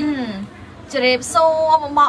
น่าจะเรียบซัวบองบอ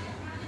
ែរំ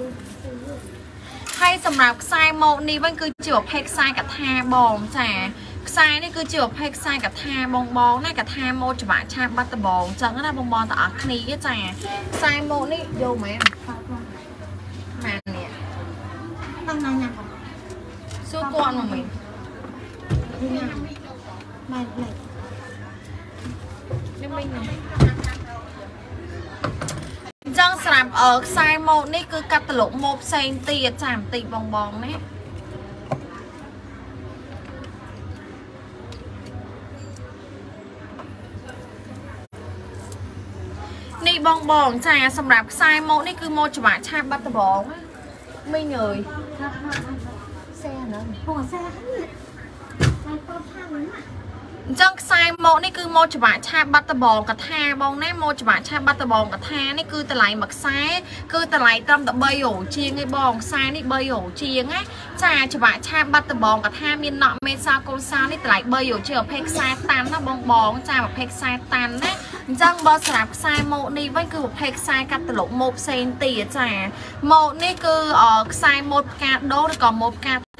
นี่คือโมจบะชาบัตตะบองกะทาบองนะโมจบะชาบัตตะบองกะทาบองนะ សម្រាប់ខ្សែនេះបងបងតអរគ្នាចាគឺខ្សែទឹកល្អបងបងណាចាំតិចញើមើលសិនខ្សែនេះខ្សែនេះតឹង7ពេញបងបងណាសម្រាប់ខ្សែម៉ូដនេះបងបងតអរគ្នាចាគឺខ្សែតឹង7ពេញណា សោមមើលពេល 15 ចាបងចាខ្សែនេះ215ដុល្លារបងណាស្អាតបងអើយមានតែមួយខ្សែកុដហ្មងចាមាន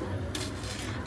ឺទេបងប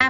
ពេញ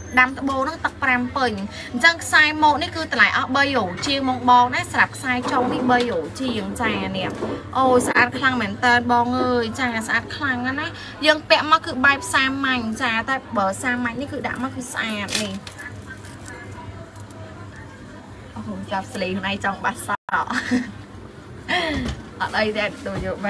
ดำตะโบนั่งตักแปรมเปิ่งจังไซโมนี่คือแต่หลายเบย์โหยจีมองบอลได้สลับไซจองนี่เบย์โหยจีอย่างจ่าเนี่ยโอ้สะอาดคลังเหมือนเตนบองเอ้ยจ่าสะอาดคลังนั่นนะยังแปะมาคือใบซามมันจ่าแต่เบอร์ซามมันนี่คือด่ามาคือสะอาดนี่โอ้โหจับสลีในจังบัสสาวอะไรแต่ตัวเยอะไป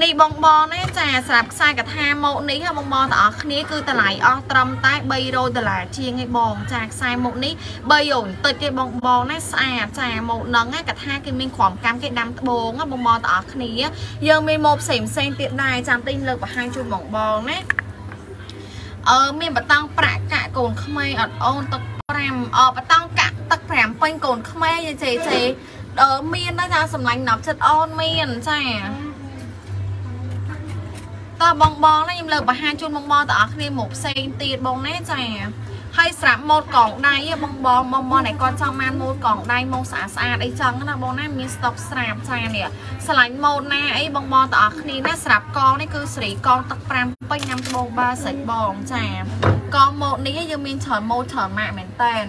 นี่บองบอลเนี่ยจ่าสลับสายกับทาโมนี้ค่ะบองบอลแต่อ๋อนี้คือตลาดอ๋อตรมใต้ใบโรตลาดเชียงไอ้บองจากสายโมนี้ใบหย่อนติดไอ้บองบอลเนี่ยสายจ่าโมน้องไอ้กับทาคือมีความกำกับดำโบงอ่ะบองบอลแต่อ๋อนี้ยังมีโมเสมเซนติดได้จำตินเลยว่าให้จุดบองบอลเนี่ยมีประตังประกะโกนขมายอดโอนตักแปรมประตังกะตักแปรมเป็นโกนขมายยังเจมีนนะจ๊ะสำลักนับจัดโอนมีนจ่าตาบองบองนะยิ่งเลิกไปห้าจุดบองบองแต่อาคณีหมกเซนตีบองแน่ใจให้สระหมดกล่องได้ยังบองบองบองบองไหนก่อนจังมันหมดกล่องได้มองสะอาดไอ้จังนะบองแน่มีสต็อกสระใจเนี่ยสไลด์หมดแน่ไอ้บองบองแต่อาคณีแน่สระกองนี่คือสีกองตักแปรมไปนำบองบาใส่บองใจกองหมดนี้ยังมีถอดหมดถอดมาเหมือนเต้น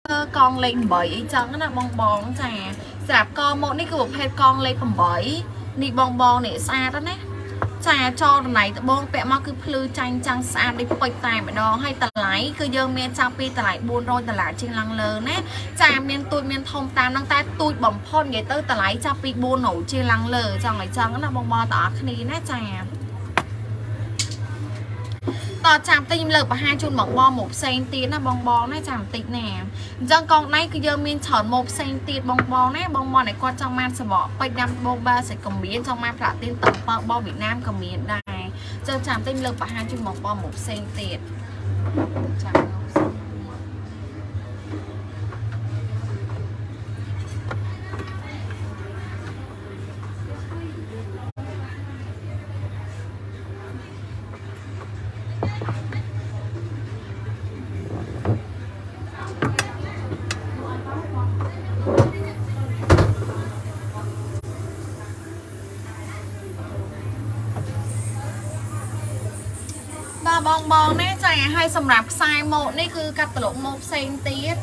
ร์กองเล็งบ่อยอีจังนั่นนะบองบองจ่าสลับกองโมนี่คือบุพเพนกองเล็งผมบ่อยนี่บองบองเนี่ยแซนแล้วนะจ่าจอไหนแต่บองเปะมาคือพลือจังจังสะอาดได้ปล่อยตายแบบดองให้ตะไหลคือเยอะเมียจังปีตะไหลบูนโรยตะไหลจริงลังเลยนะจ่าเมียนตูดเมียนทองตามตั้งแต่ตูดบ่อมพ่นใหญ่เตอร์ตะไหลจังปีบูนหนูจริงลังเลยจังไหนจังก็น่ะบองบอต่อคดีนะจ่าต่อจามตีมเลิกไปห้าจุดบองบอหมกเซนตีน่ะบองบองน่ะจามติดแหนมจังกองในคือเยอะมีนถอนหมกเซนตีบองบองน่ะบองบอไหนก่อนจังมันสมอไปดำบองบาใส่กระเบียนจังมาพระตีนต่อปะบอเวียดนามกระเบียนได้จังจามตีมเลิกไปห้าจุดบองบอหมกเซนตีบองบองแน่ใจให้สำหรับไซโมนี่คือกัดตลกโมกเซนตีส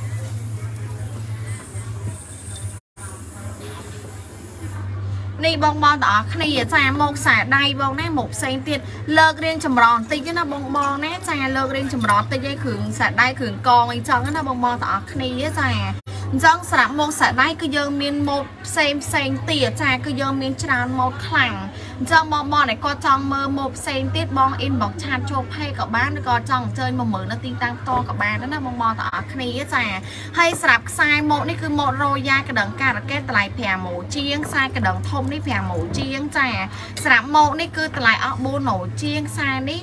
นี่บองบองต่อคณีใจโมกสายได้บองแน่หมกเซนตีสเลิกเรียนจำรองตีนะบองบองแน่ใจเลิกเรียนจำรองตีได้ขึงสายได้ขึงกองอีจังนะบองบองต่อคณีใจจังสระโมกสายได้คือเยอะมีนโมกเซนเซนตีใจคือเยอะมีนจานโมกแข็งจังบองบอลไหนก็จังเมอหมกเซนติดบองอินบอกชาโจเพย์กับบ้านก็จังเจอหมกเหมือนนาตีตังโตกับบ้านนั่นนะบองบอลต่อคณีจ่าให้สลับทรายโมนี่คือโมโรยากระดังการระแกตลายแผ่หมูเจียงทรายกระดังทมนี่แผ่หมูเจียงจ่าสลับโมนี่คือตลายอบูหนูเจียงทรายนี่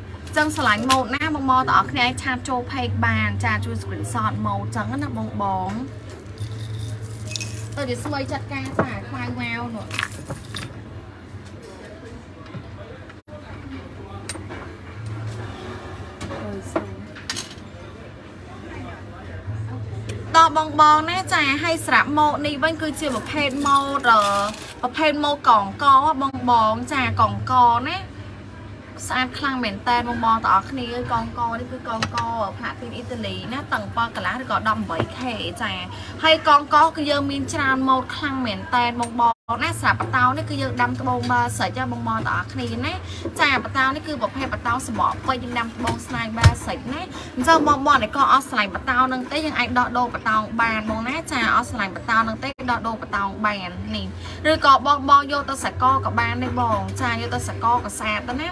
จังสลายโมหน้าบองบอต่อคณะชาโจเพกบานชาจูสกุลสอดโมจังก็นับบองบองตัวเดี๋ยวสวยจัดการสายควายแววหน่อย bong bong nè chả hay sạp màu này vẫn cứ chia một pen màu rồi một pen màu còn co bong bong chả còn co nè sạp khăn mền tay bong bong tỏ cái này còn co đi cứ còn co ở Pháp bên Italy nè tầng qua cả lá được gọi đầm bảy khệ chả hay còn co cứ giờ mình tràn màu khăn mền tay bong bong nè sạp bát tao nè cứ giờ đâm bông ba sợi cho bong bong tỏ cái này nè chả bát tao nè cứ một pen bát tao sờ bỏ quay nhưng đâm bông slide ba sợi nè giờ bong bong này co ở slide bát tao nâng tới nhưng anh đo đô bát tao bàn bong nè chả ở slide bát tao nâng tới đo đô bát tao bàn nè rồi có bong bong vô tao sạc co cả bàn đây bong chả vô tao sạc co cả sạp tao nè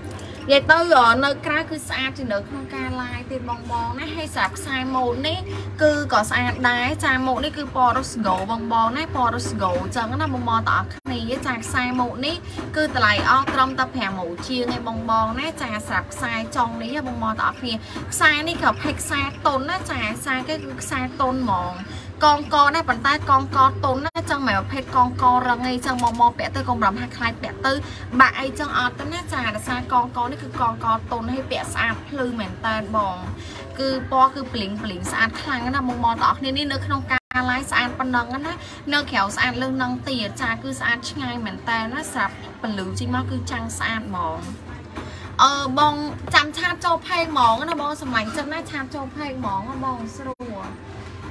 ยายเตยอ่ะเนื้อกล้าคือสะอาดจริงเนื้อข้างกาลายตีนบองบองนะให้สะอาดสายหมดนี่คือก็สะอาดได้จางหมดนี่คือปอร์สโกบองบองนะปอร์สโกจังก็นะบองบองต่อข้างนี้จางสายหมดนี่คือตะไลอ้อตรอมตะแผ่หมูเชียงไงบองบองนะจางสะอาดสายจองนี้บองบองต่อข้างนี้สายนี่กับเพกสายต้นนะจางสายก็คือสายต้นหมองกองกอได้ปันใต้กองกอต้นน่าจังหมายว่าเพชรกองกอระไงจังมอมอแปะเตยกองรำหักคลายแปะเตยบ่ายจังออดต้นน่าจ่าแต่ซากองกอนี่คือกองกอต้นให้แปะสะอาดพลือเหม็นตาบองคือปอคือปลิงปลิงสะอาดคลังก็นะมอมอต่อนี่นี่เนื้อขนมกาลายสะอาดปนนังกันนะเนื้อแขวสะอาดเรื่องนังตีจ่าคือสะอาดช่างไงเหม็นตาน่าสับปลือจริงมากคือจังสะอาดมองบองจำชาโจไพ่หมองนะบองสมัยจำได้ชาโจไพ่หมองบองสรัว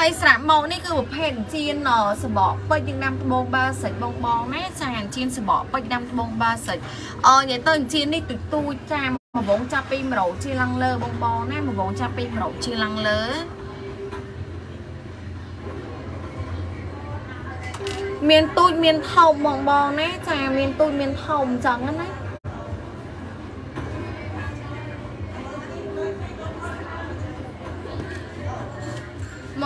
ไอ้สามโมนี่คือแบบแผ่นจีนเนาะสบอไปยังนำบงบาใส่บงบองแม่จานจีนสบอไปนำบงบาใส่อย่างตัวจีนนี่ตุ่ยตุ่ยจามมาบงจับไปเหมาจีรังเลอบงบองแม่มาบงจับไปเหมาจีรังเลอเมียนตุ่ยเมียนเท่าบงบองแม่จานเมียนตุ่ยเมียนเท่าจังนั่นนะโม